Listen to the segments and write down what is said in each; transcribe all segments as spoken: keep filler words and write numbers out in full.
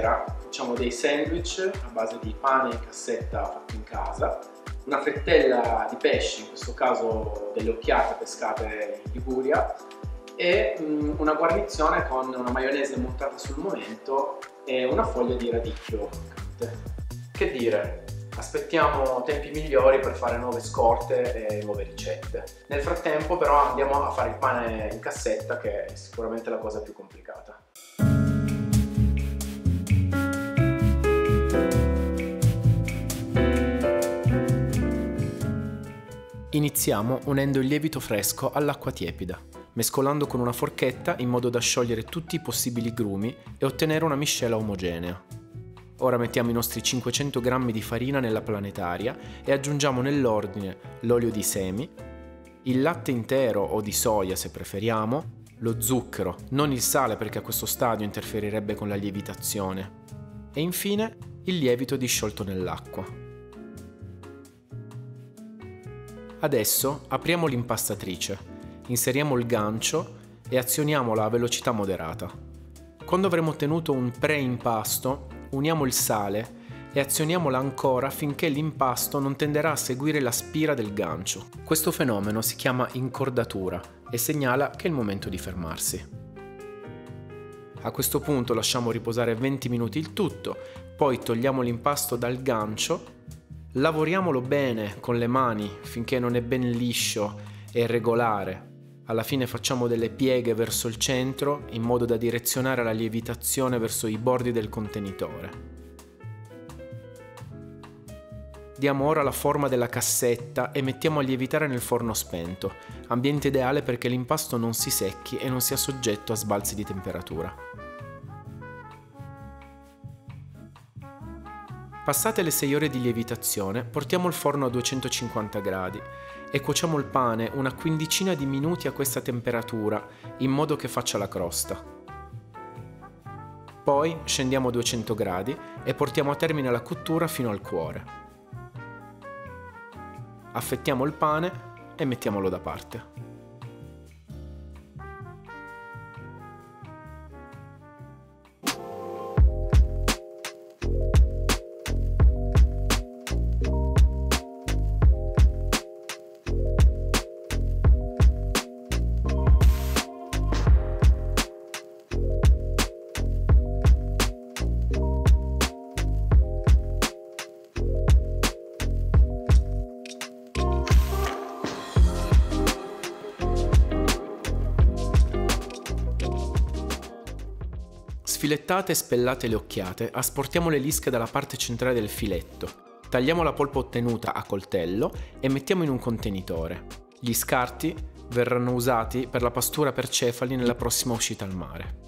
sera facciamo dei sandwich a base di pane in cassetta fatto in casa, una frittella di pesce, in questo caso delle occhiate pescate in Liguria, e una guarnizione con una maionese montata sul momento e una foglia di radicchio piccante. Che dire, aspettiamo tempi migliori per fare nuove scorte e nuove ricette. Nel frattempo però andiamo a fare il pane in cassetta, che è sicuramente la cosa più complicata. Iniziamo unendo il lievito fresco all'acqua tiepida, mescolando con una forchetta in modo da sciogliere tutti i possibili grumi e ottenere una miscela omogenea. Ora mettiamo i nostri cinquecento grammi di farina nella planetaria e aggiungiamo nell'ordine l'olio di semi, il latte intero o di soia se preferiamo, lo zucchero, non il sale perché a questo stadio interferirebbe con la lievitazione, e infine il lievito disciolto nell'acqua. Adesso apriamo l'impastatrice, inseriamo il gancio e azioniamola a velocità moderata. Quando avremo ottenuto un pre-impasto, uniamo il sale e azioniamola ancora finché l'impasto non tenderà a seguire la spira del gancio. Questo fenomeno si chiama incordatura e segnala che è il momento di fermarsi. A questo punto lasciamo riposare venti minuti il tutto, poi togliamo l'impasto dal gancio. Lavoriamolo bene con le mani finché non è ben liscio e regolare. Alla fine facciamo delle pieghe verso il centro in modo da direzionare la lievitazione verso i bordi del contenitore. Diamo ora la forma della cassetta e mettiamo a lievitare nel forno spento, ambiente ideale perché l'impasto non si secchi e non sia soggetto a sbalzi di temperatura. Passate le sei ore di lievitazione, portiamo il forno a duecentocinquanta gradi e cuociamo il pane una quindicina di minuti a questa temperatura, in modo che faccia la crosta. Poi scendiamo a duecento gradi e portiamo a termine la cottura fino al cuore. Affettiamo il pane e mettiamolo da parte. Sfilettate e spellate le occhiate, asportiamo le lische dalla parte centrale del filetto, tagliamo la polpa ottenuta a coltello e mettiamo in un contenitore. Gli scarti verranno usati per la pastura per cefali nella prossima uscita al mare.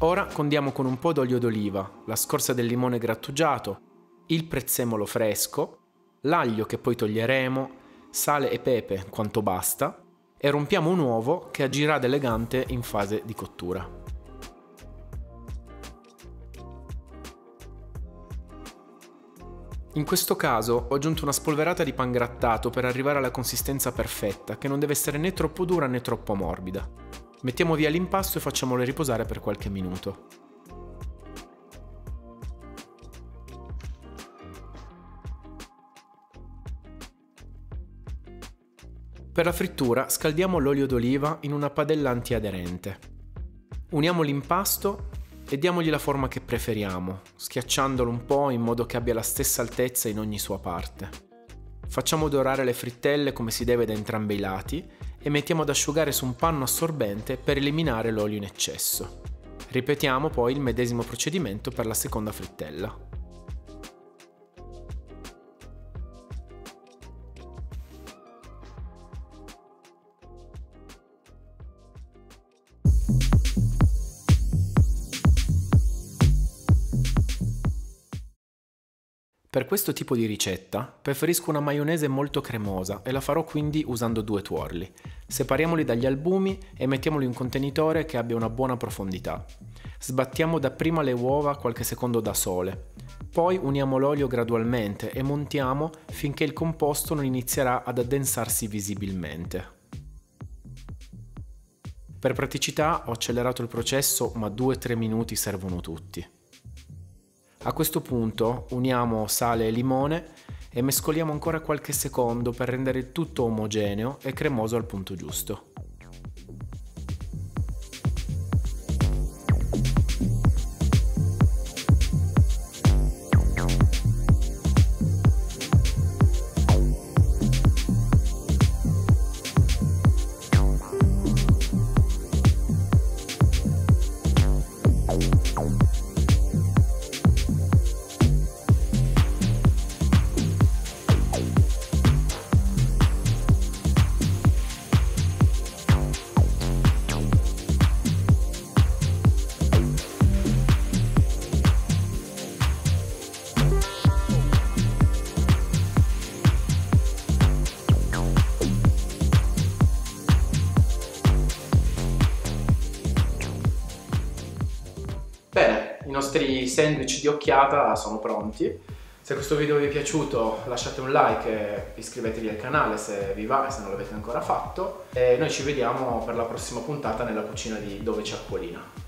Ora condiamo con un po' d'olio d'oliva, la scorza del limone grattugiato, il prezzemolo fresco, l'aglio che poi toglieremo, sale e pepe quanto basta, e rompiamo un uovo che agirà d'elegante in fase di cottura. In questo caso ho aggiunto una spolverata di pangrattato per arrivare alla consistenza perfetta, che non deve essere né troppo dura né troppo morbida. Mettiamo via l'impasto e facciamolo riposare per qualche minuto. Per la frittura scaldiamo l'olio d'oliva in una padella antiaderente. Uniamo l'impasto e diamogli la forma che preferiamo, schiacciandolo un po' in modo che abbia la stessa altezza in ogni sua parte. Facciamo dorare le frittelle come si deve da entrambi i lati e mettiamo ad asciugare su un panno assorbente per eliminare l'olio in eccesso. Ripetiamo poi il medesimo procedimento per la seconda frittella. Per questo tipo di ricetta preferisco una maionese molto cremosa e la farò quindi usando due tuorli. Separiamoli dagli albumi e mettiamoli in un contenitore che abbia una buona profondità. Sbattiamo dapprima le uova qualche secondo da sole, poi uniamo l'olio gradualmente e montiamo finché il composto non inizierà ad addensarsi visibilmente. Per praticità ho accelerato il processo, ma due tre minuti servono tutti. A questo punto uniamo sale e limone e mescoliamo ancora qualche secondo per rendere il tutto omogeneo e cremoso al punto giusto. I nostri sandwich di Occhiata sono pronti. Se questo video vi è piaciuto lasciate un like e iscrivetevi al canale se vi va e se non l'avete ancora fatto, e noi ci vediamo per la prossima puntata nella cucina di Dove c'è Acquolina.